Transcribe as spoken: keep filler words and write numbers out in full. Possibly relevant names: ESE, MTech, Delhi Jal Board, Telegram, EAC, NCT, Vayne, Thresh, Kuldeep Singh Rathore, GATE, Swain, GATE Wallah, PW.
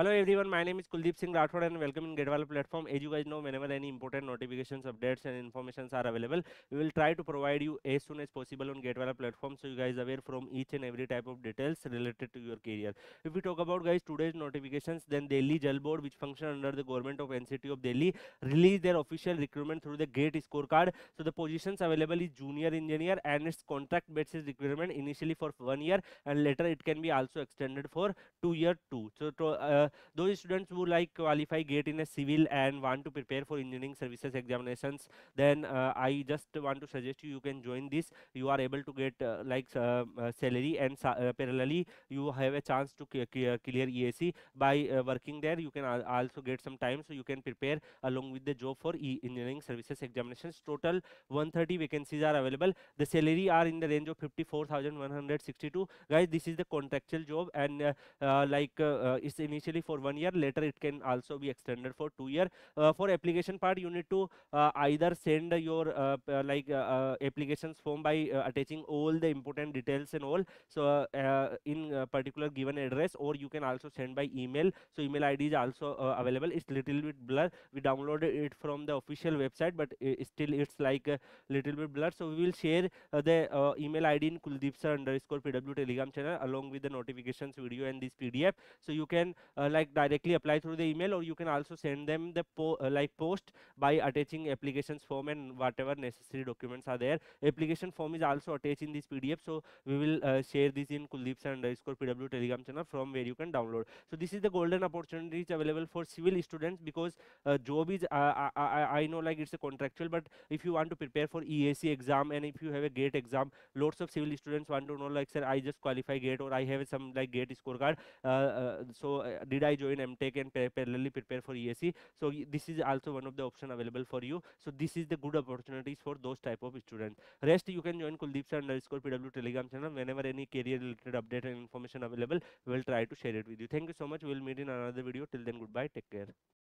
Hello everyone, my name is Kuldeep Singh Rathore and welcome in GATE Wallah platform. As you guys know, whenever any important notifications, updates and informations are available, we will try to provide you as soon as possible on GATE Wallah platform, so you guys are aware from each and every type of details related to your career. If we talk about guys today's notifications, then Delhi Jal Board, which functions under the government of N C T of Delhi, released their official recruitment through the GATE scorecard. So the positions available is junior engineer and its contract basis requirement initially for one year and later it can be also extended for two year two. So to, uh, Uh, those students who like qualify GATE in a civil and want to prepare for engineering services examinations, then uh, I just want to suggest you you can join this. You are able to get uh, like uh, uh, salary and uh, parallelly you have a chance to clear E A C by uh, working there. You can al also get some time, so you can prepare along with the job for e engineering services examinations. Total one hundred thirty vacancies are available. The salary are in the range of fifty-four thousand one hundred sixty-two. Guys, this is the contractual job and uh, uh, like uh, uh, it's initially for one year, later it can also be extended for two year. Uh, for application part, you need to uh, either send your uh, uh, like uh, uh, applications form by uh, attaching all the important details and all. So uh, uh, in uh, particular given address, or you can also send by email. So email I D is also uh, available. It's little bit blur. We downloaded it from the official website, but it, still it's like a little bit blur. So we will share uh, the uh, email I D in Kuldeep Sir underscore P W Telegram channel along with the notifications video and this P D F. So you can uh, Uh, like directly apply through the email, or you can also send them the po uh, like post by attaching applications form and whatever necessary documents are there. Application form is also attached in this P D F, so we will uh, share this in Kuldeep Sir underscore P W Telegram channel from where you can download. So this is the golden opportunities available for civil students, because uh, job is uh, I, I, I know like it's a contractual, but if you want to prepare for E A C exam and if you have a GATE exam, lots of civil students want to know like, sir, I just qualify GATE or I have some like GATE scorecard. Uh, uh, so uh, did I join MTech and parallelly prepare for E S E? So this is also one of the option available for you. So this is the good opportunities for those type of students. Rest you can join Kuldeep Sir underscore P W Telegram channel. Whenever any career related update and information available, we will try to share it with you. Thank you so much. We will meet in another video. Till then, goodbye. Take care.